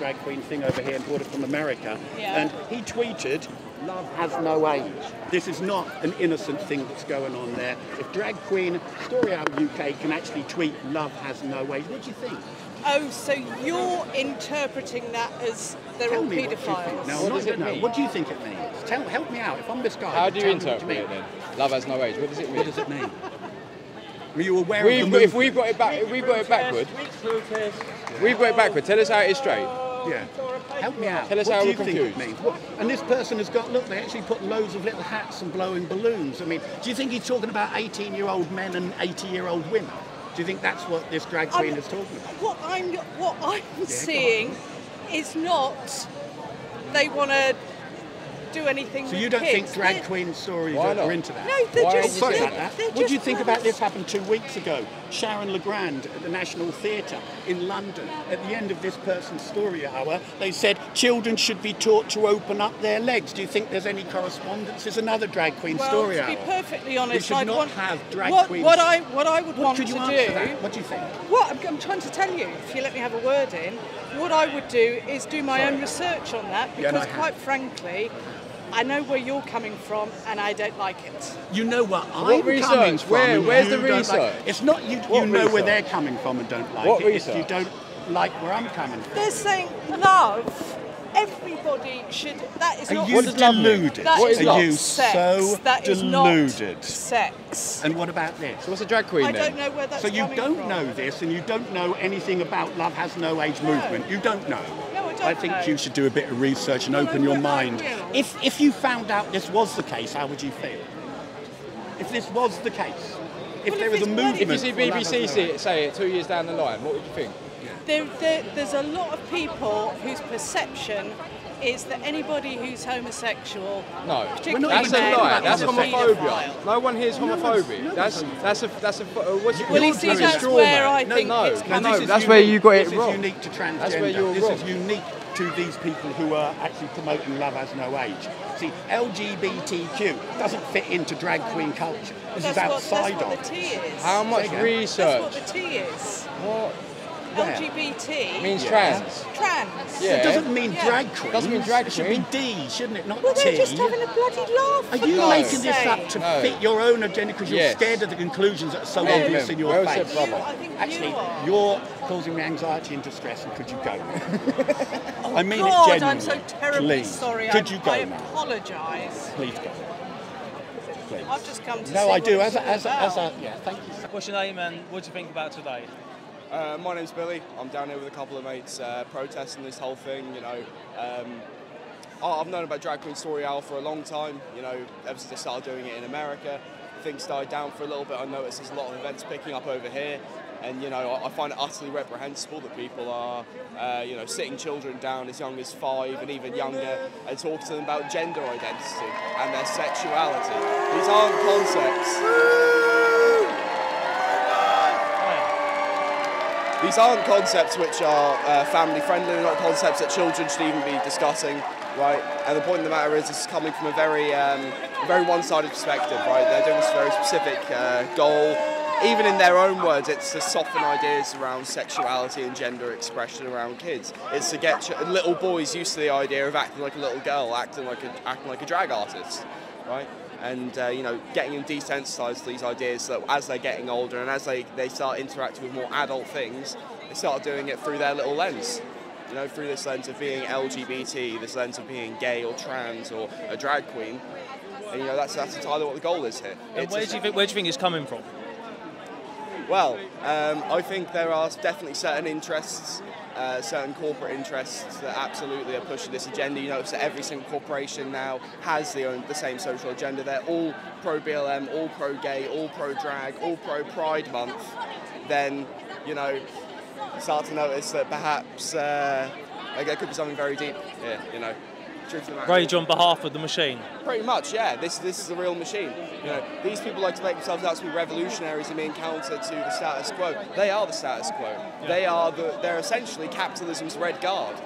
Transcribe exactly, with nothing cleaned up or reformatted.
drag queen thing over here and brought it from America. Yeah. And he tweeted, love has no age. This is not an innocent thing that's going on there. If drag queen Story Hour U K can actually tweet love has no age, what do you think? Oh, so you're interpreting that as they're all paedophiles? No, what, not, no. What do you think it means? Tell, help me out. If I'm misguided, how do you interpret it then? Love has no age. What does it mean? What does it mean? Were you aware we've, of the if we got it back, if we got it backward, yeah. we got it backward. Tell us how it is straight. Yeah. Help me out. Tell us what how do you we're confused. Think it means? And this person has got, look, they actually put loads of little hats and blowing balloons. I mean, do you think he's talking about eighteen-year-old men and eighty-year-old women? Do you think that's what this drag queen I'm, is talking about? What I'm, what I'm yeah, seeing is not they want to do anything so with So you don't kids. Think drag they're, queen stories are, are into that? No, they're Why just... Sorry about that. What do you think gross. About this happened two weeks ago? Sharon Legrand at the National Theatre in London. At the end of this person's story hour, they said children should be taught to open up their legs. Do you think there's any correspondence? There's another drag queen well, story hour. Well, to be perfectly honest, we should I'd not want, have drag what, queens... What I, what I would what want to do... That? What do you think? What I'm, I'm trying to tell you, if you let me have a word in, what I would do is do my Sorry. own research on that, because yeah, quite frankly... I know where you're coming from, and I don't like it. You know what I'm what coming from. Where? Where's the research? Like, it's not you. What you know research? Where they're coming from and don't like what it. Research? If you don't like where I'm coming from. They're saying love. Everybody should. That is Are not. You deluded? That what is, is not you sex. So that is deluded. Not sex. And what about this? So what's a drag queen I then? I don't know where that's coming from. So you don't from. Know this, and you don't know anything about love has no age no. movement. You don't know. No, I don't. I think know. You should do a bit of research and no, open no, your mind. If if you found out this was the case, how would you feel? If this was the case, if well, there if was a movement, if you see B B C say it, say it two years down the line, what would you think? Yeah. There, there, there's a lot of people whose perception is that anybody who's homosexual, no, particularly that's men, a lie. That's homophobia. No one hears homophobia. No, that's that's a that's a what's it? Well, you see, that's where I think no, no, it's no, no, that's unique. Where you got it this wrong. This is unique to transgender. That's where you're this wrong. Is unique. To these people who are actually promoting love has no age. See, L G B T Q doesn't fit into drag queen culture. This that's is outside what, that's of it. How much research? That's what the T is. What? Where? L G B T means trans. Trans. Yeah. It doesn't mean yeah. drag queen. It doesn't mean drag queen. It should be D, shouldn't it? Not well, T. Well, they're just having a bloody laugh. Are you no. making this up to no. fit your own agenda because you're yes. scared of the conclusions that are so no. obvious in your well face? Said, you, I think actually, you you're causing me anxiety and distress. And could you go? Oh, I mean God, it genuinely. I'm so terribly Please. sorry. Could I, you go? I apologise. Please go. Please. I've just come to. No, see I do. As a, as a, as a, yeah. Thank you. What's your name and what do you think about today? Uh, my name's Billy. I'm down here with a couple of mates uh, protesting this whole thing, you know. Um, I've known about Drag Queen Story Hour for a long time, you know, ever since I started doing it in America. Things died down for a little bit. I noticed there's a lot of events picking up over here. And, you know, I, I find it utterly reprehensible that people are, uh, you know, sitting children down as young as five and even younger and talking to them about gender identity and their sexuality. These aren't concepts. These aren't concepts which are uh, family friendly, they're not concepts that children should even be discussing, right? And the point of the matter is this is coming from a very um, very one-sided perspective, right? They're doing this very specific uh, goal. Even in their own words, it's to soften ideas around sexuality and gender expression around kids. It's to get little boys used to the idea of acting like a little girl, acting like a, acting like a drag artist, right? And uh, you know, getting them desensitised to these ideas so that as they're getting older and as they, they start interacting with more adult things, they start doing it through their little lens. You know, through this lens of being L G B T, this lens of being gay or trans or a drag queen. And you know, that's, that's entirely what the goal is here. And where do you think, where do you think it's coming from? Well, um, I think there are definitely certain interests, uh, certain corporate interests that absolutely are pushing this agenda. You notice that every single corporation now has the, own, the same social agenda. They're all pro B L M, all pro-gay, all pro-drag, all pro-Pride Month. Then, you know, start to notice that perhaps uh, like there could be something very deep here, you know. Rage on behalf of the machine. Pretty much, yeah. This this is the real machine. You know, these people like to make themselves out to be revolutionaries and being counter to the status quo. They are the status quo. Yeah. They are the. They're essentially capitalism's red guard.